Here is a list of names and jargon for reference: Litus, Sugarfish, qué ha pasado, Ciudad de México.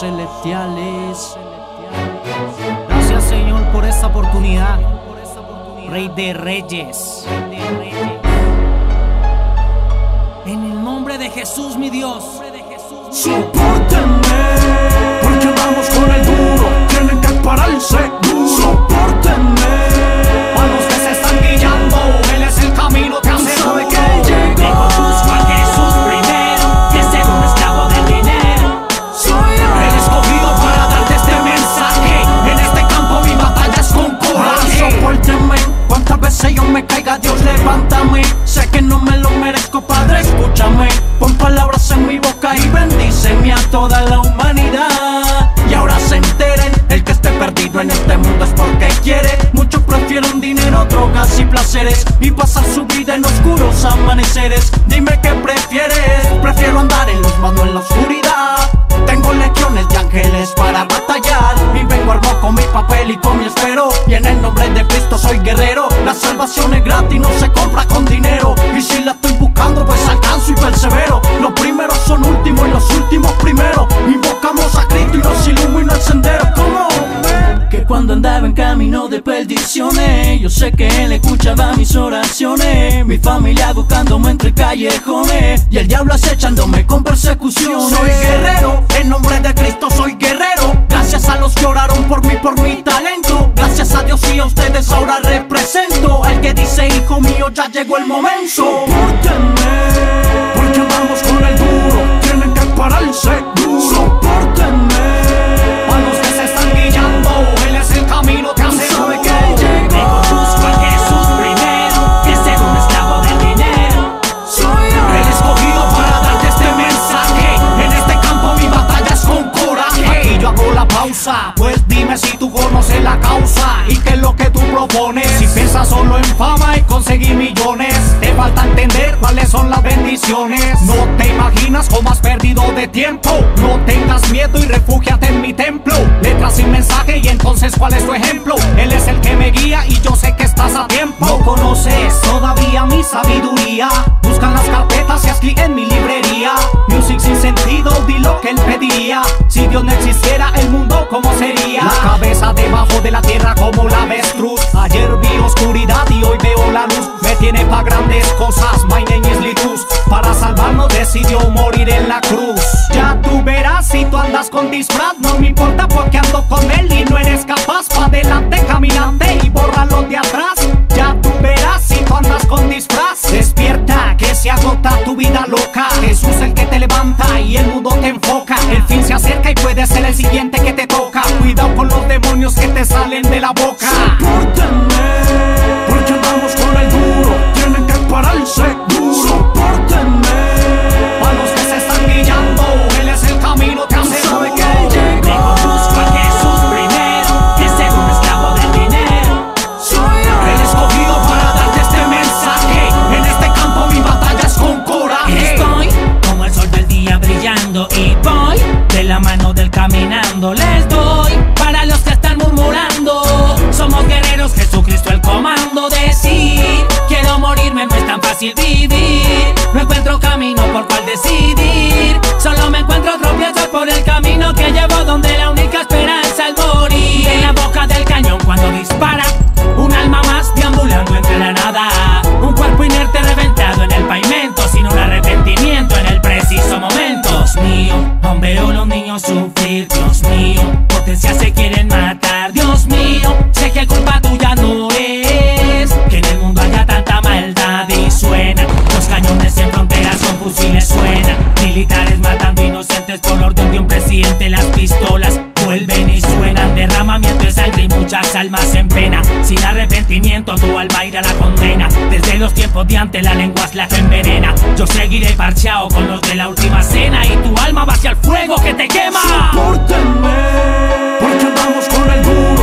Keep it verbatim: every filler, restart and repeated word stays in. celestiales. Gracias, Señor, por esta oportunidad, Rey de Reyes. En el nombre de Jesús, mi Dios, sopórtenme, porque vamos con el duro, tienen que pararse duro. Sopórtenme, a los que se están guiando, Él es el camino, te aseguro de que llego. Digo, busco a Jesús primero, que ser un esclavo del dinero. Soy el escogido para darte este mensaje. En este campo mi batalla es con coraje. Ah, sopórtenme, cuántas veces yo me caiga, Dios levántame. Sé que no me lo merezco, Padre, escúchame. Pon palabras en mi boca y bendíceme a toda la humanidad. Y ahora se enteren, el que esté perdido en este mundo es porque quiere. Muchos prefieren dinero, drogas y placeres, y pasar su vida en oscuros amaneceres. Dime qué prefieres. Prefiero andar en los manos en la oscuridad. Tengo legiones de ángeles para batallar, y vengo armado con mi papel y con mi esfero. Y en el nombre de Cristo soy guerrero. La salvación es gratis, no se compra con dinero, y si la estoy buscando pues alcanzo y persevero. Los primeros son últimos y los últimos primeros. Invocamos a Cristo y nos ilumina el sendero. ¿Cómo? Que cuando andaba en camino de perdiciones, yo sé que Él escuchaba mis oraciones. Mi familia buscándome entre callejones, y el diablo acechándome con persecuciones. Soy guerrero, en nombre de Cristo soy guerrero. Gracias a los que oraron por mí, por mi talento. Gracias a Dios y a ustedes ahora represento. El que dice, hijo mío, ya llegó el momento. Sopórtenme, porque vamos con el duro, tienen que pararse duro. Sopórtenme, a los que se están guiando, Él es el camino, te aseguro de que llego. Digo, busco a Jesús primero, que ser un esclavo del dinero. Soy el escogido para darte este mensaje. En este campo mi batalla es con coraje. Aquí yo hago la pausa, pues dime si tú conoces la causa y qué es lo que tú propones. Si piensas solo en fama y conseguir millones, te falta entender cuáles son las bendiciones. No te imaginas cómo has perdido de tiempo. No tengas miedo y refúgiate en mi templo. Letras sin mensaje y entonces ¿cuál es tu ejemplo? Él es el que me guía y yo sé que estás a tiempo. No conoces todavía mi sabiduría. Buscan las carpetas y aquí en mi librería. Music sin sentido, di lo que Él pediría. Si Dios no existiera, el mundo ¿cómo sería? La cabeza debajo de la tierra como la avestruz. Ayer vi oscuridad y hoy veo la luz. Me tiene pa' grandes cosas, my name is Litus. Para salvarnos decidió morir en la cruz. Ya tú verás si tú andas con disfraz. No me importa porque ando con Él y no eres capaz. Pa' adelante, caminante y borra los de atrás. Ya tú verás si tú andas con disfraz. Despierta, que se agota tu vida loca. Jesús el que te levanta y el mundo te enfoca. El fin se acerca y puede ser el siguiente que te toca. Cuidado con los demonios que te salen de la boca. Sopórtenme, porque vamos con el duro, tienen que pararse duro. Sopórtenme, a los que se están guiando, Él es el camino, te aseguro de que llego. Digo, busco a Jesús primero, que ser un esclavo del dinero. Soy el escogido para darte este mensaje. En este campo mi batalla es con coraje. Estoy como el sol del día brillando, y voy de la mano del caminando. Les doy para los que están murmurando. Somos guerreros, Jesucristo el comando. Decir, quiero morirme, no es tan fácil vivir. No encuentro camino por cual decidir. Solo me encuentro tropiezos por el camino que llevo, donde la única esperanza es morir. En la boca del cañón cuando dispara, un alma más deambulando entre la nada. Un cuerpo inerte reventado en el pavimento, sin un arrepentimiento en el preciso momento. Dios mío, aún veo los niños sufrir. Dios mío, potencias se quieren matar. Dios mío, sé que culpa tuya no es que en el mundo haya tanta maldad. Y suena los cañones en fronteras con fusiles. Suena militares matando inocentes por orden de un presidente. Las pistolas vuelven y suenan, derramamiento de sangre y muchas almas en pena. Sin arrepentimiento tu alma irá a la condena. Desde los tiempos de antes la lengua es la que envenena. Yo seguiré parcheado con los de la última cena, y tu alma va hacia el fuego que te quema. Sopórtenme, porque vamos con el duro,